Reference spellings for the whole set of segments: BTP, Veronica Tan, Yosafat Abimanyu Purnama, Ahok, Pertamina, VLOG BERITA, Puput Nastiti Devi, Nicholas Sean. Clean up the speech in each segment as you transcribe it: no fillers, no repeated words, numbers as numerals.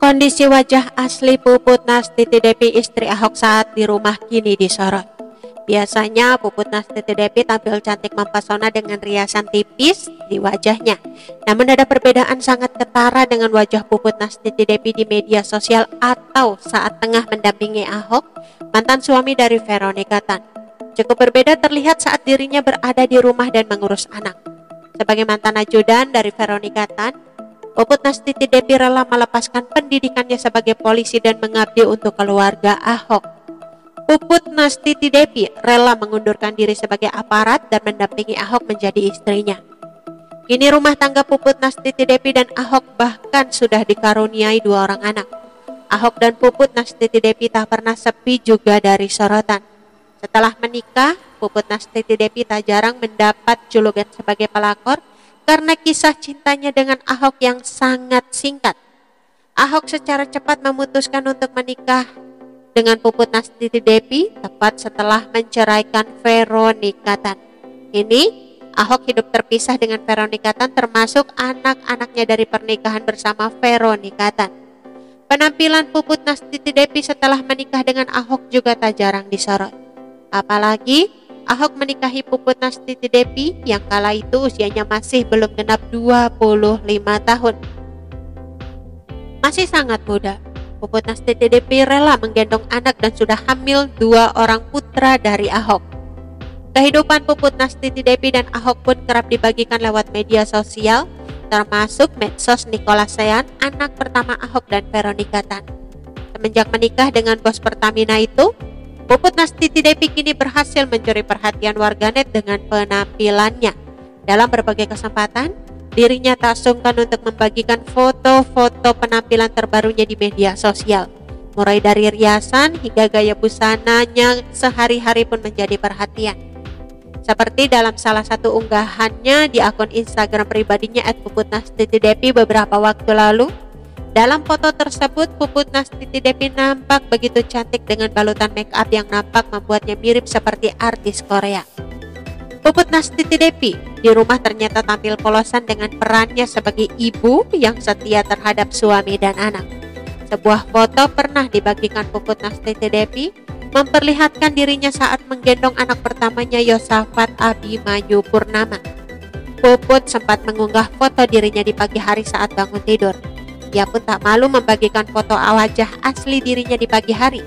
Kondisi wajah asli Puput Nastiti Devi, istri Ahok saat di rumah, kini disorot. Biasanya Puput Nastiti Devi tampil cantik mempesona dengan riasan tipis di wajahnya. Namun ada perbedaan sangat ketara dengan wajah Puput Nastiti Devi di media sosial atau saat tengah mendampingi Ahok, mantan suami dari Veronica Tan. Cukup berbeda terlihat saat dirinya berada di rumah dan mengurus anak. Sebagai mantan ajudan dari Veronica Tan, Puput Nastiti Devi rela melepaskan pendidikannya sebagai polisi dan mengabdi untuk keluarga Ahok. Puput Nastiti Devi rela mengundurkan diri sebagai aparat dan mendampingi Ahok menjadi istrinya. Kini rumah tangga Puput Nastiti Devi dan Ahok bahkan sudah dikaruniai 2 orang anak. Ahok dan Puput Nastiti Devi tak pernah sepi juga dari sorotan. Setelah menikah, Puput Nastiti Devi tak jarang mendapat julukan sebagai pelakor karena kisah cintanya dengan Ahok yang sangat singkat. Ahok secara cepat memutuskan untuk menikah dengan Puput Nastiti Devi tepat setelah menceraikan Veronica Tan. Ini Ahok hidup terpisah dengan Veronica Tan, termasuk anak-anaknya dari pernikahan bersama Veronica Tan. Penampilan Puput Nastiti Devi setelah menikah dengan Ahok juga tak jarang disorot. Apalagi Ahok menikahi Puput Nastiti Devi yang kala itu usianya masih belum genap 25 tahun. Masih sangat muda, Puput Nastiti Devi rela menggendong anak dan sudah hamil 2 orang putra dari Ahok. Kehidupan Puput Nastiti Devi dan Ahok pun kerap dibagikan lewat media sosial, termasuk medsos Nicholas Sean, anak pertama Ahok dan Veronica Tan. Semenjak menikah dengan bos Pertamina itu, Puput Nastiti Devi kini berhasil mencuri perhatian warganet dengan penampilannya. Dalam berbagai kesempatan, dirinya tak sungkan untuk membagikan foto-foto penampilan terbarunya di media sosial. Mulai dari riasan hingga gaya busananya sehari-hari pun menjadi perhatian. Seperti dalam salah satu unggahannya di akun Instagram pribadinya @puputnastitidevi beberapa waktu lalu. Dalam foto tersebut, Puput Nastiti Devi nampak begitu cantik dengan balutan make up yang nampak membuatnya mirip seperti artis Korea. Puput Nastiti Devi di rumah ternyata tampil polosan dengan perannya sebagai ibu yang setia terhadap suami dan anak. Sebuah foto pernah dibagikan Puput Nastiti Devi memperlihatkan dirinya saat menggendong anak pertamanya, Yosafat Abimanyu Purnama. Puput sempat mengunggah foto dirinya di pagi hari saat bangun tidur. Ia pun tak malu membagikan foto wajah asli dirinya di pagi hari.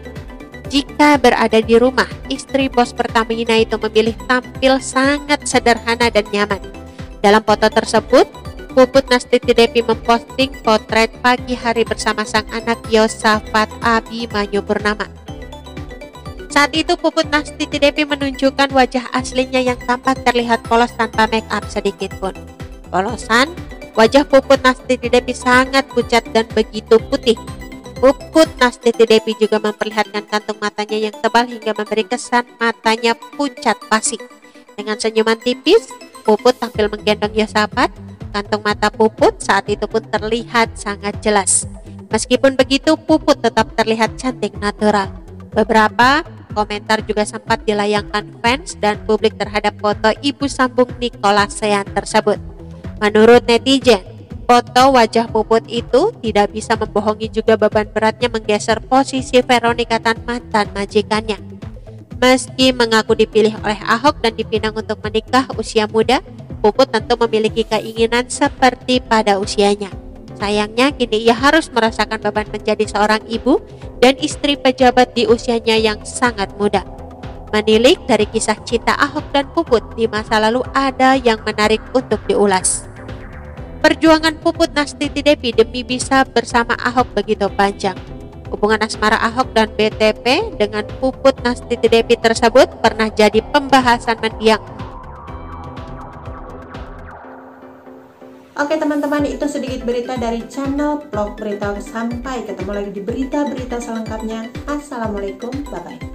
Jika berada di rumah, istri bos Pertamina itu memilih tampil sangat sederhana dan nyaman. Dalam foto tersebut, Puput Nastiti Devi memposting potret pagi hari bersama sang anak Yosafat Abimanyu Purnama. Saat itu Puput Nastiti Devi menunjukkan wajah aslinya yang tampak terlihat polos tanpa make up sedikit pun. Polosan wajah Puput Nastiti Devi sangat pucat dan begitu putih. Puput Nastiti Devi juga memperlihatkan kantung matanya yang tebal hingga memberi kesan matanya pucat pasi. Dengan senyuman tipis, Puput tampil menggendong Yosafat. Kantung mata Puput saat itu pun terlihat sangat jelas. Meskipun begitu, Puput tetap terlihat cantik natural. Beberapa komentar juga sempat dilayangkan fans dan publik terhadap foto ibu sambung Nicholas Sean tersebut. Menurut netizen, foto wajah Puput itu tidak bisa membohongi juga beban beratnya menggeser posisi Veronica Tan, mantan majikannya. Meski mengaku dipilih oleh Ahok dan dipinang untuk menikah usia muda, Puput tentu memiliki keinginan seperti pada usianya. Sayangnya kini ia harus merasakan beban menjadi seorang ibu dan istri pejabat di usianya yang sangat muda. Menilik dari kisah cinta Ahok dan Puput di masa lalu, ada yang menarik untuk diulas. Perjuangan Puput Nastiti Devi demi bisa bersama Ahok begitu panjang. Hubungan asmara Ahok dan BTP dengan Puput Nastiti Devi tersebut pernah jadi pembahasan mendiang. Oke teman-teman, itu sedikit berita dari channel Vlog Berita. Sampai ketemu lagi di berita-berita selengkapnya. Assalamualaikum, bye-bye.